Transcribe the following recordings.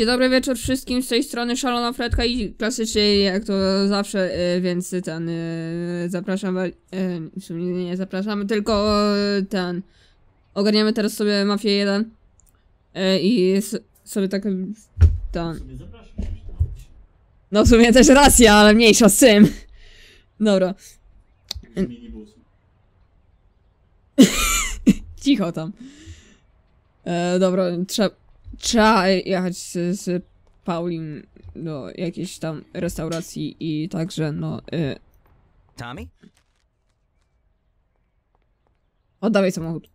Dzień dobry wieczór wszystkim, z tej strony Szalona Fretka i klasycznie jak to zawsze, więc ten, zapraszam, w sumie nie zapraszamy, tylko ten, ogarniamy teraz sobie Mafię 1 i sobie tak, ten, no w sumie też racja, ale mniejsza z tym, dobra. Cicho tam. Dobra, trzeba jechać z Paulim do jakiejś tam restauracji i także no... Tommy? Oddawaj samochód.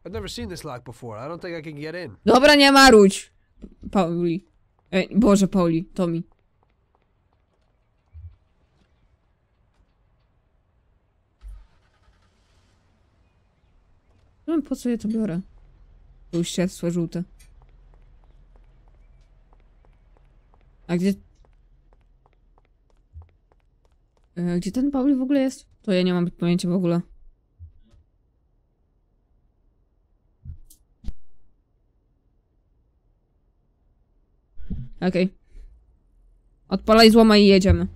Dobra, nie marudź! Pauli. Boże, Pauli, Tommy. Po co ja to biorę? To już światło żółte. A gdzie... Gdzie ten Paul w ogóle jest? To ja nie mam pojęcia w ogóle. Okej. Okay. Odpalaj, złamaj i jedziemy.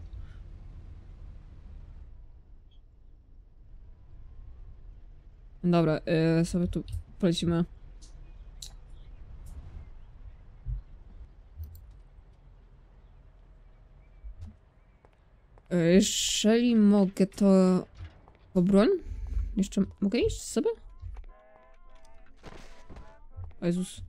Dobra, sobie tu polecimy. Jeżeli mogę, to... Po broń? Jeszcze mogę iść z sobą? O Jezus.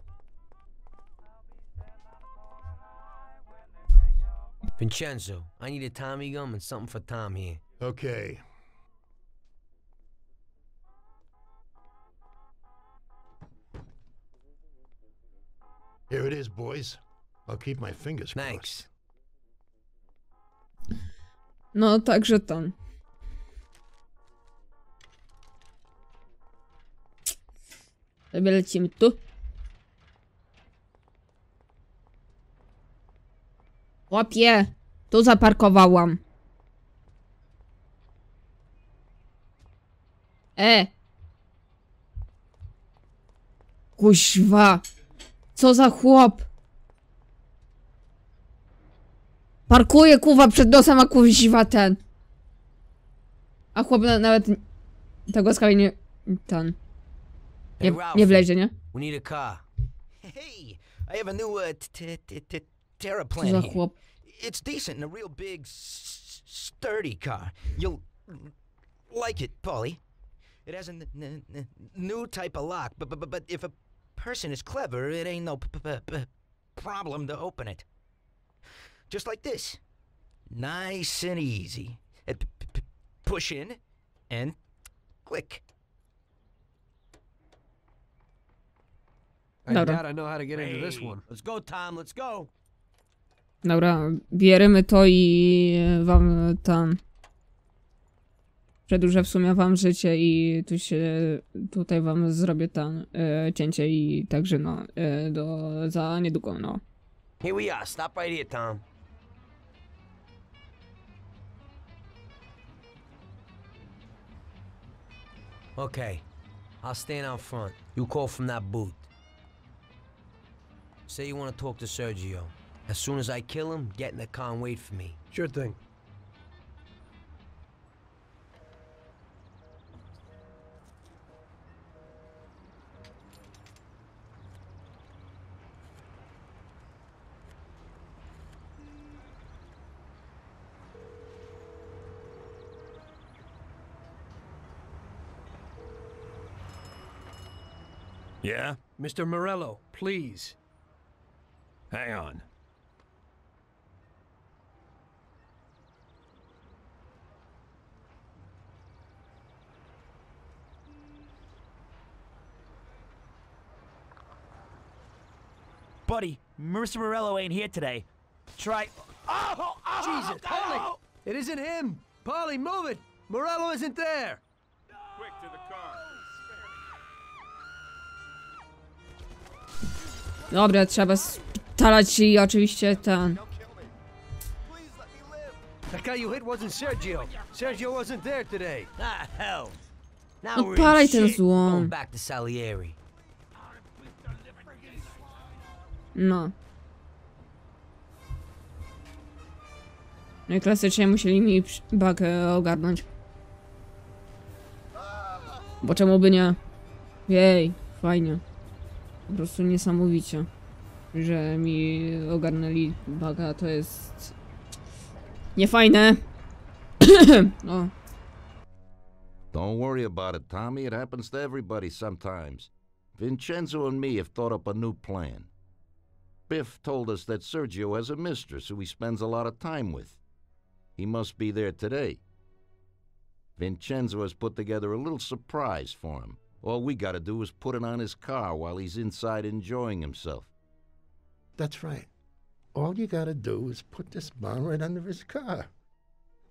Vincenzo, I need a Tommy gum and something for Tom here. Okay. Here it is, boys. I'll keep my fingers crossed. Thanks. No, także tam. Sobie lecimy tu. Łapie! Tu zaparkowałam. Kuźwa! Co za chłop! Parkuje kuwa przed nosem, a kuźwa ten. A chłop nawet tego skawie nie... ten. Nie wlezie, nie? Co za chłop? Person is clever, it ain't no problem to open it. Just like this. Nice and easy. Push in and click. I doubt I know how to get into this one. Let's go, Tom, let's go. Dobra, bierzemy to i wam tam przedłużę w sumie wam życie i tu się, tutaj wam zrobię tam cięcie i także no, za niedługo no. Here we are, stop right here, Tom. Okay, I'll stand out front. You call from that booth. Say you want to talk to Sergio. As soon as I kill him, get in the car and wait for me. Sure thing. Yeah? Mr. Morello, please. Hang on. Buddy, Mr. Morello ain't here today. Try... Oh! Oh Jesus! Holy! Oh. It isn't him! Paulie, move it! Morello isn't there! No. Quick to the car. Dobra, trzeba starać się i oczywiście ten. Odpalaj ten złom. No. Klasycznie musieli mi bakę ogarnąć. Bo czemu by nie? Jej, fajnie. Po prostu niesamowicie, że mi ogarnęli baga, to jest... niefajne! O. Don't worry about it, Tommy. It happens to everybody sometimes. Vincenzo and me have thought up a new plan. Biff told us that Sergio has a mistress who he spends a lot of time with. He must be there today. Vincenzo has put together a little surprise for him. All we gotta do is put it on his car while he's inside enjoying himself. That's right. All you gotta do is put this bomb right under his car.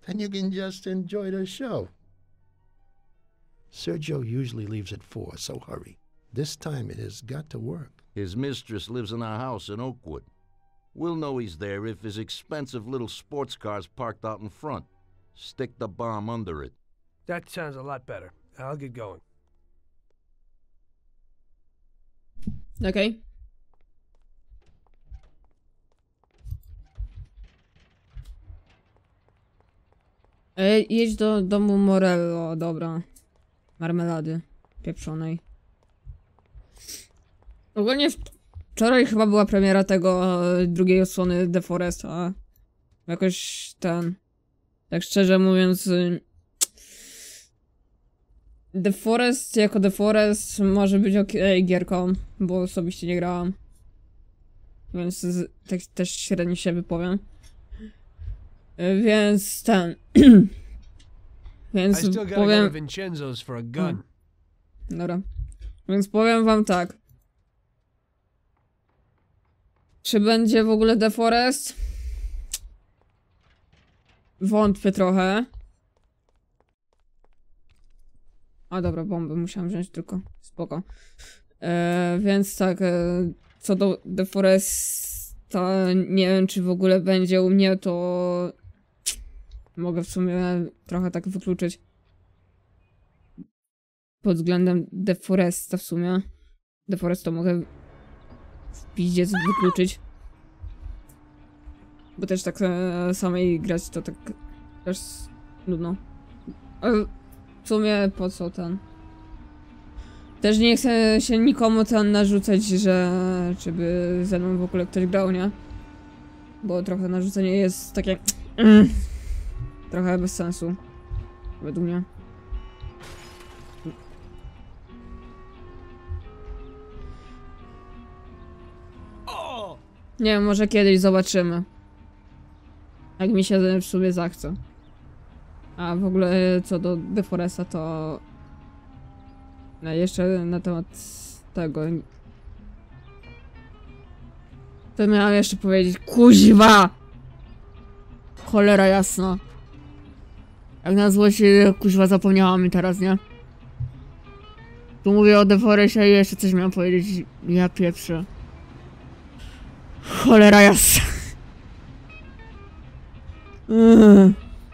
Then you can just enjoy the show. Sergio usually leaves at 4, so hurry. This time it has got to work. His mistress lives in our house in Oakwood. We'll know he's there if his expensive little sports car's parked out in front. Stick the bomb under it. That sounds a lot better. I'll get going. Okay. Jedź do domu Morello, dobra. Marmelady pieprzonej. Ogólnie wczoraj chyba była premiera tego drugiej odsłony The Forest, a jakoś ten... Tak szczerze mówiąc... The Forest jako The Forest może być okej gierką, bo osobiście nie grałam. Więc tak też średnio się wypowiem. Więc ten... Więc powiem... Dobra. Więc powiem wam tak. Czy będzie w ogóle The Forest? Wątpię trochę. A dobra, bomby musiałam wziąć tylko. Spoko. Więc tak, co do The Foresta, nie wiem czy w ogóle będzie u mnie, to... Mogę w sumie trochę tak wykluczyć. Pod względem The Foresta w sumie. The Forest to mogę... w pizdziec wykluczyć. Bo też tak samej grać to tak... też nudno. Ale w sumie po co ten... Też nie chcę się nikomu ten narzucać, że... żeby ze mną w ogóle ktoś grał, nie? Bo trochę narzucenie jest takie... trochę bez sensu. Według mnie. Nie wiem, może kiedyś zobaczymy. Jak mi się w sumie zachce. A w ogóle co do The Foresta to... No, jeszcze na temat tego... To miałem jeszcze powiedzieć, kuźwa! Cholera jasna. Jak na złość, kuźwa, zapomniałam mi teraz, nie? Tu mówię o The Forestie i jeszcze coś miałem powiedzieć, ja pieprzę. Cholera jasna.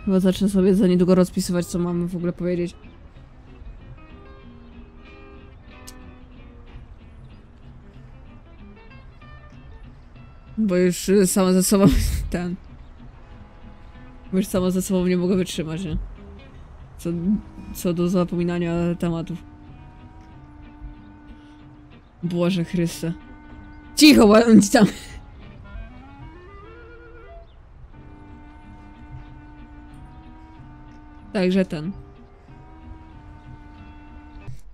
Chyba zacznę sobie za niedługo rozpisywać, co mam w ogóle powiedzieć. Bo już sama ze sobą ten... Bo już sama ze sobą nie mogę wytrzymać, nie? Co do zapominania tematów. Boże Chryste. Cicho, bądź tam. Także ten.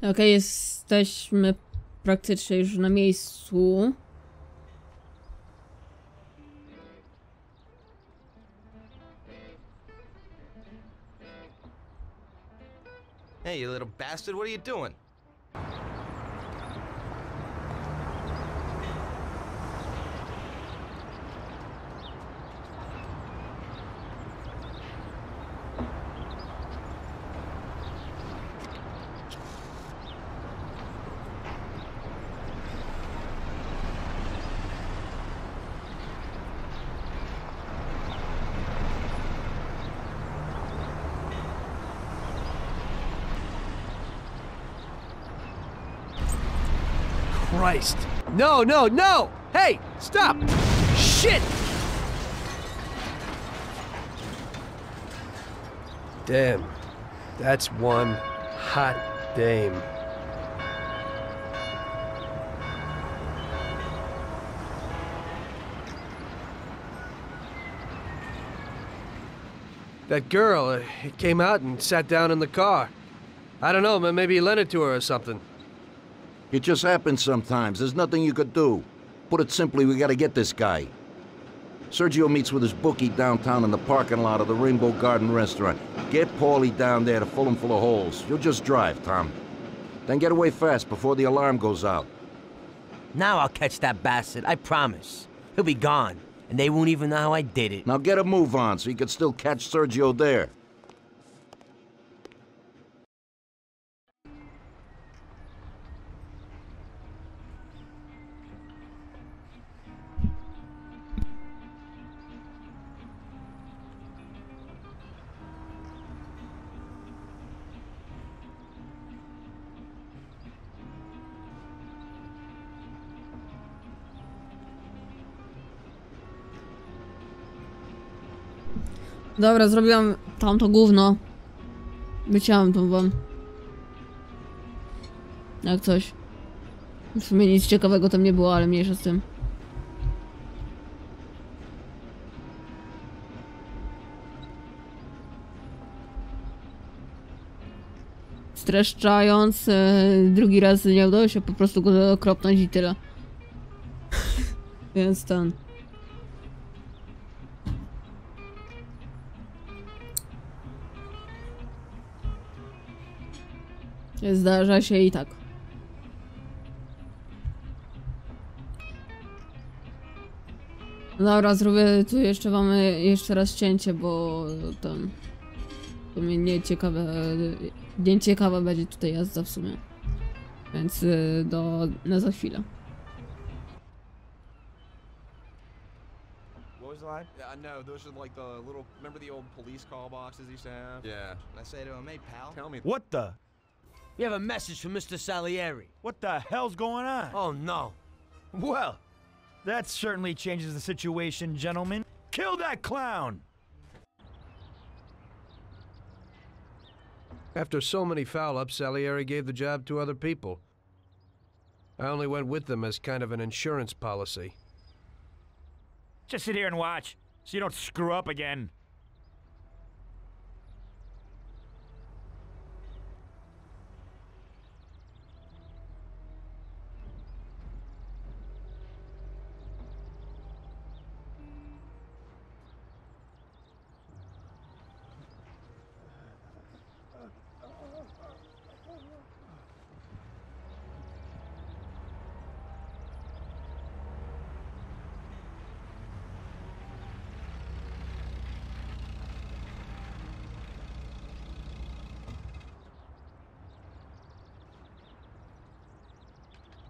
Okej, jesteśmy praktycznie już na miejscu. Hey, you little bastard, what are you doing? Christ. No, no, no! Hey, stop! Shit! Damn, that's one hot dame. That girl, it came out and sat down in the car. I don't know, maybe he lent it to her or something. It just happens sometimes. There's nothing you could do. Put it simply, we gotta get this guy. Sergio meets with his bookie downtown in the parking lot of the Rainbow Garden restaurant. Get Paulie down there to fill him full of holes. You'll just drive, Tom. Then get away fast before the alarm goes out. Now I'll catch that bastard, I promise. He'll be gone. And they won't even know how I did it. Now get a move on, so you can still catch Sergio there. Dobra, zrobiłam tamto gówno. Wyciąłam tą wam. Jak coś. W sumie nic ciekawego tam nie było, ale mniejsza z tym. Streszczając, drugi raz nie udało się po prostu go okropnąć i tyle. Więc ten. Zdarza się i tak. Dobra, zrobię tu jeszcze wam jeszcze raz cięcie, bo tam to mnie nieciekawa będzie tutaj jazda w sumie. Więc na za chwilę. I know, those are like the little, remember the old police call boxes used to have? Yeah. I say to him, hey pal, tell me what the. You have a message from Mr. Salieri. What the hell's going on? Oh, no. Well, that certainly changes the situation, gentlemen. Kill that clown! After so many foul-ups, Salieri gave the job to other people. I only went with them as kind of an insurance policy. Just sit here and watch, so you don't screw up again.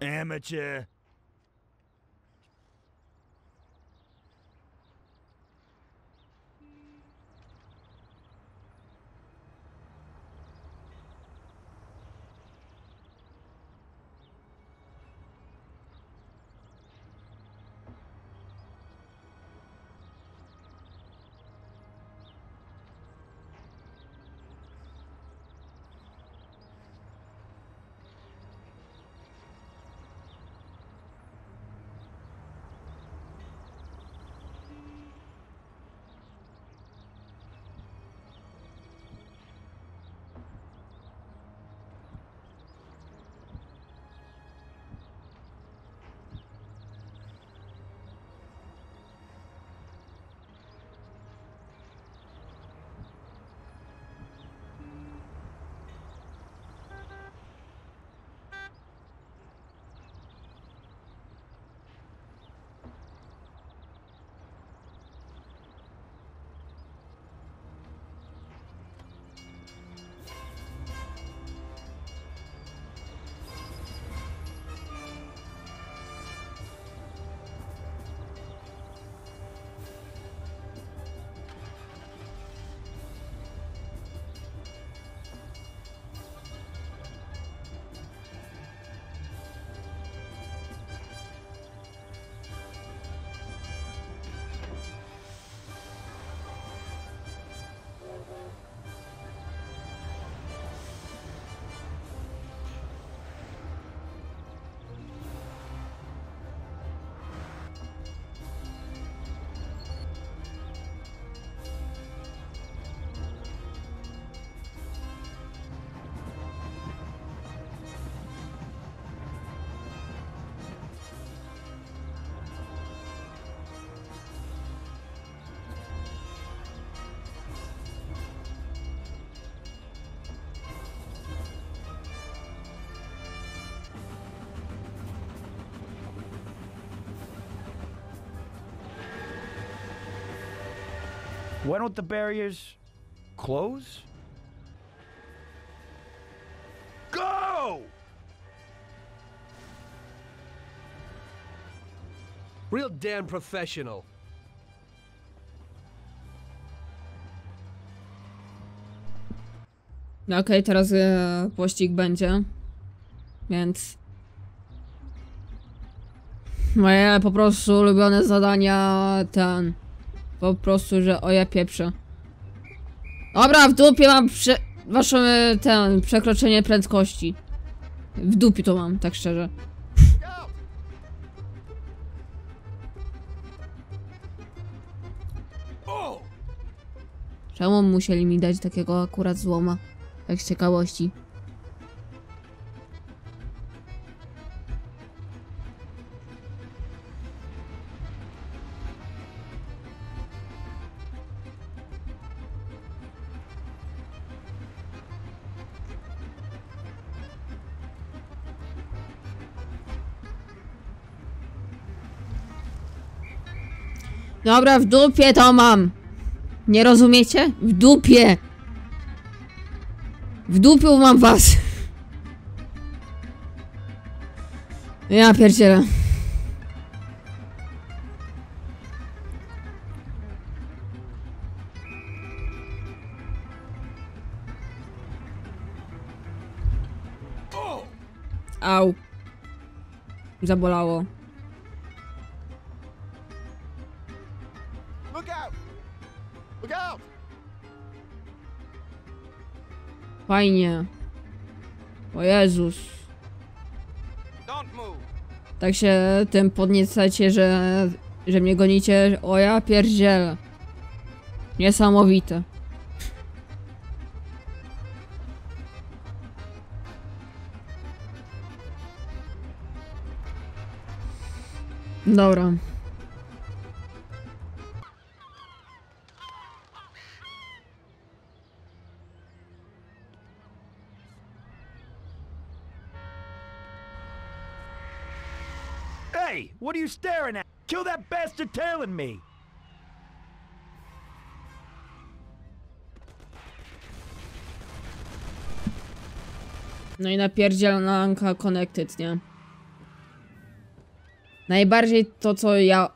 Amateur. Why don't the barriers close? Go! Real damn professional. No, okej, teraz pościg będzie, więc... Moje po prostu ulubione zadania, ten... Po prostu, że oje pieprze. Dobra, w dupie mam wasze ten przekroczenie prędkości. W dupie to mam, tak szczerze. Czemu musieli mi dać takiego akurat złoma? Tak z ciekawości. Dobra, w dupie to mam. Nie rozumiecie? W dupie. W dupie mam was. Ja pierdzielę. Au. Zabolało. Fajnie. O Jezus. Tak się tym podniecacie, że mnie gonicie. O ja pierdzielę. Niesamowite. Dobra. What are you staring at? Kill that bastard tailing me! No I napierdzielanka connected, nie? Najbardziej to, co ja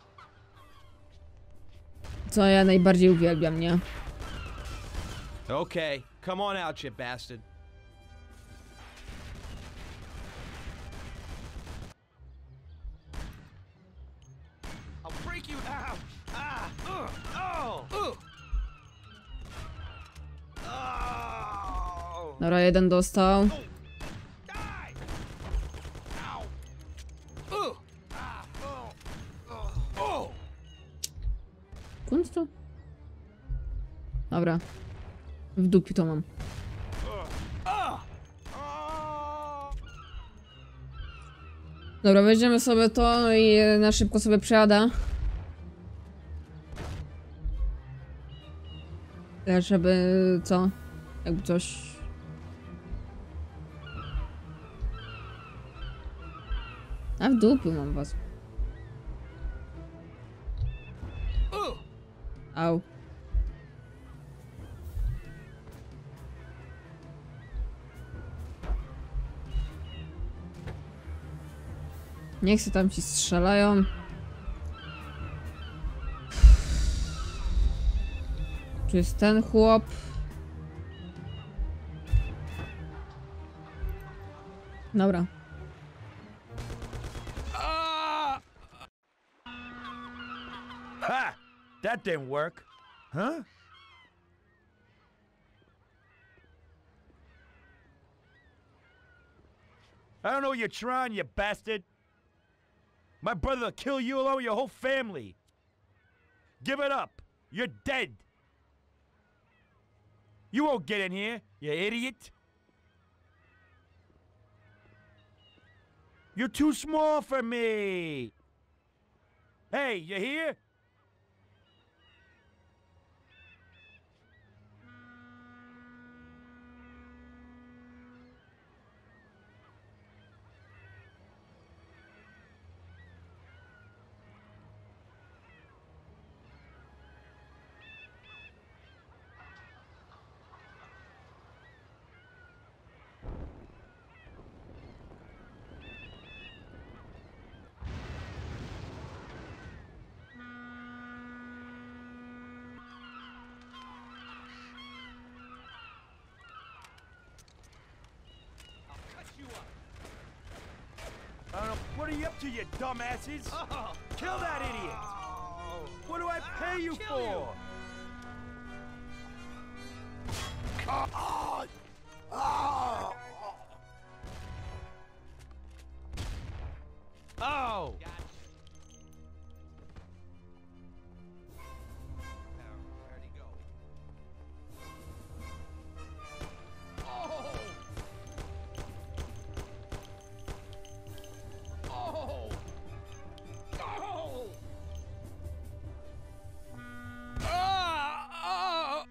najbardziej uwielbiam, nie? Okay, come on out, you bastard. Dobra, jeden dostał. Skąd to? Dobra. W dupie to mam. Dobra, weźmiemy sobie to i na szybko sobie przejada. Żeby co? Jakby coś... A w dupie mam was. Au. Niech się tam ci strzelają. Tu jest ten chłop. Dobra. That didn't work, huh? I don't know what you're trying, you bastard. My brother will kill you along with your whole family. Give it up. You're dead. You won't get in here, you idiot. You're too small for me. Hey, you hear? you, you dumbasses! Oh. Kill that idiot! Oh. What do I pay you for? Come on! Oh! Oh! Gotcha. Where'd he go? Oh! Oh! Oh! Ah! Oh!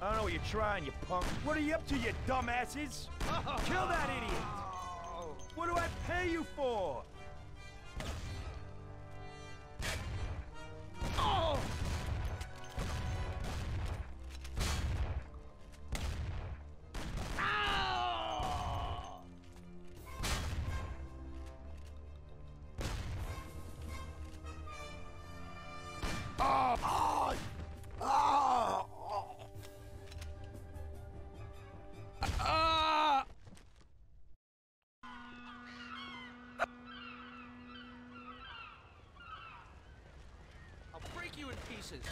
I don't know what you're trying, you punk. What are you up to, you dumbasses? Oh. Kill that idiot! Oh. What do I pay you for? Oh!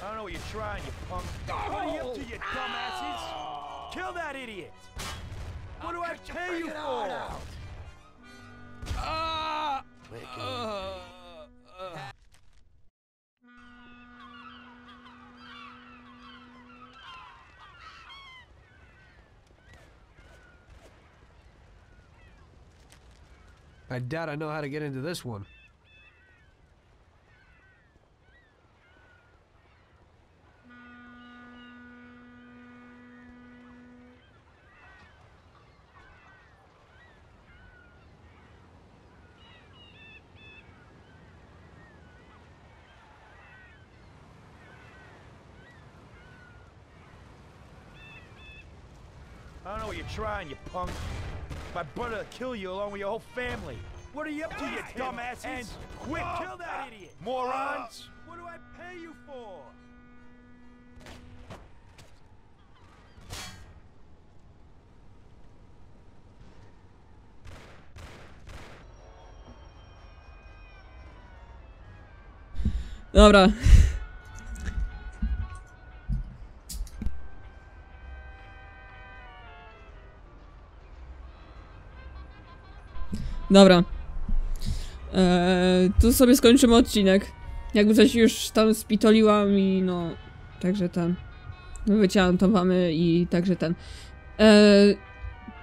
I don't know what you're trying, you punk. Oh, what are you up to, you dumbasses? Oh. Kill that idiot! What do I pay you for? I doubt I know how to get into this one. I don't know what you're trying, you punk. My brother will kill you along with your whole family. What are you up to, you dumbasses? And quick, kill that idiot! Morons! What do I pay you for? Dobra. Dobra, tu sobie skończymy odcinek. Jakby coś już tam spitoliłam i no, także ten wyciąłem to wamy i także ten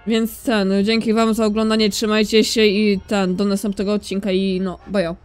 więc ten, dzięki wam za oglądanie, trzymajcie się i ten, do następnego odcinka i no, bajo.